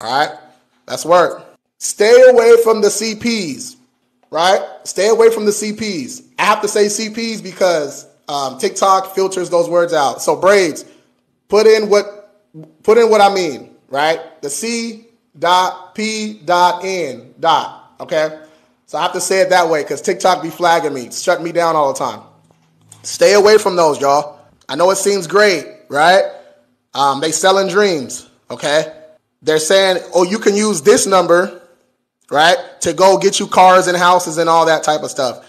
All right, that's work. Stay away from the CPs, right? Stay away from the CPs. I have to say CPs because TikTok filters those words out. So braids, put in what I mean, right? The C.P.N. Okay, so I have to say it that way because TikTok be flagging me, shutting me down all the time. Stay away from those, y'all. I know it seems great, right? They selling dreams, okay? They're saying, oh, you can use this number, right, to go get you cars and houses and all that type of stuff.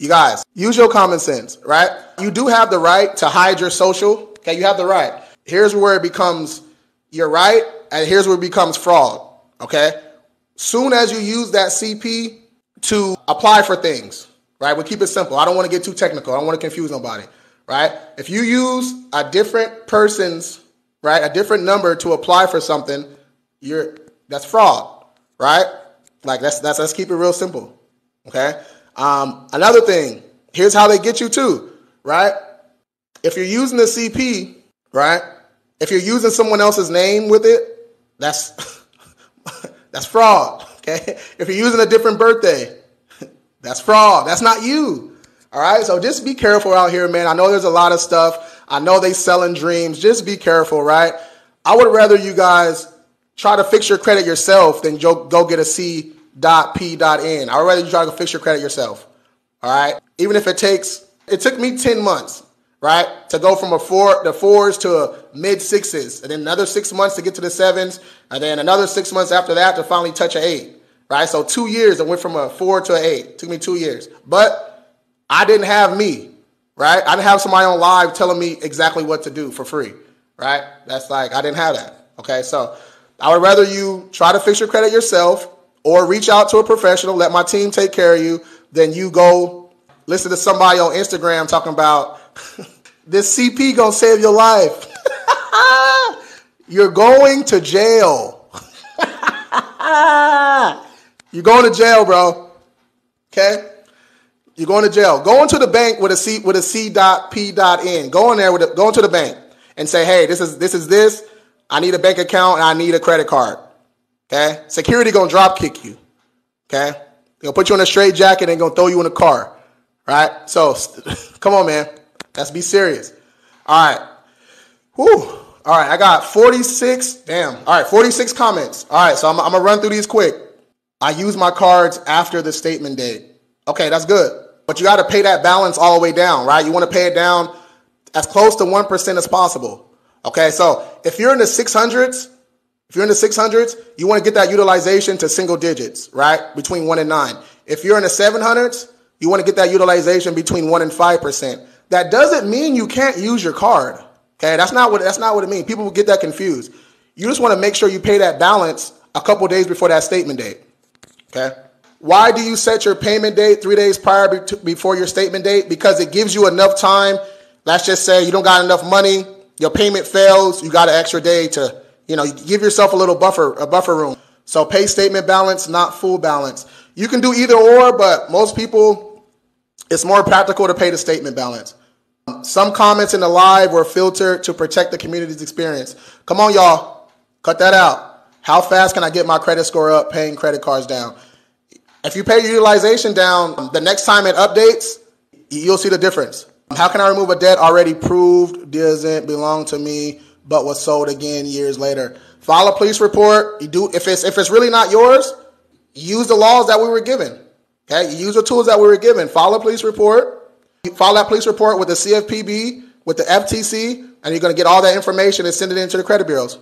You guys, use your common sense, right? You do have the right to hide your social, okay? You have the right. Here's where it becomes your right, and here's where it becomes fraud, okay? Soon as you use that CP to apply for things, right, we keep it simple. I don't want to get too technical. I don't want to confuse nobody, right? If you use a different person's, right, a different number to apply for something, that's fraud, right? Like let's keep it real simple, okay? Another thing, here's how they get you too, right? If you're using the CP, right, if you're using someone else's name with it, that's fraud, okay? If you're using a different birthday, that's fraud. That's not you, all right? So just be careful out here, man. I know there's a lot of stuff. I know they selling dreams. Just be careful, right? I would rather you guys try to fix your credit yourself than go get a C.P.N. I would rather you try to fix your credit yourself, all right? Even if it took me 10 months, right, to go from the fours to a mid-sixes, and then another 6 months to get to the sevens, and then another 6 months after that to finally touch an 8. Right, so 2 years I went from a 4 to an 8. Took me 2 years, but I didn't have me. Right, I didn't have somebody on live telling me exactly what to do for free. Right, that's like I didn't have that. Okay, so I would rather you try to fix your credit yourself or reach out to a professional. Let my team take care of you. Then you go listen to somebody on Instagram talking about this CP gonna save your life. You're going to jail. You're going to jail, bro. Okay? You're going to jail. Go into the bank with a C.P.N. Go in there go into the bank and say, hey, this is this. I need a bank account and I need a credit card. Okay? Security gonna drop kick you. Okay? They're gonna put you in a straitjacket and gonna throw you in a car. Right? So come on, man. Let's be serious. All right. Whew. All right, I got 46, damn. All right, 46 comments. All right, so I'm going to run through these quick. I use my cards after the statement date. Okay, that's good. But you got to pay that balance all the way down, right? You want to pay it down as close to 1% as possible. Okay, so if you're in the 600s, you want to get that utilization to single digits, right? Between 1 and 9. If you're in the 700s, you want to get that utilization between 1 and 5%. That doesn't mean you can't use your card. Okay, that's not what it means. People will get that confused. You just want to make sure you pay that balance a couple days before that statement date. Okay, why do you set your payment date 3 days prior before your statement date? Because it gives you enough time. Let's just say you don't got enough money, your payment fails, you got an extra day to, you give yourself a little buffer room. So pay statement balance, not full balance. You can do either or, but most people, it's more practical to pay the statement balance. Some comments in the live were filtered to protect the community's experience. Come on, y'all. Cut that out. How fast can I get my credit score up paying credit cards down? If you pay your utilization down, the next time it updates, you'll see the difference. How can I remove a debt already proved doesn't belong to me but was sold again years later? File a police report. You do if it's really not yours, use the laws that we were given. Okay? Use the tools that we were given. File a police report. You file that police report with the CFPB, with the FTC, and you're going to get all that information and send it into the credit bureaus.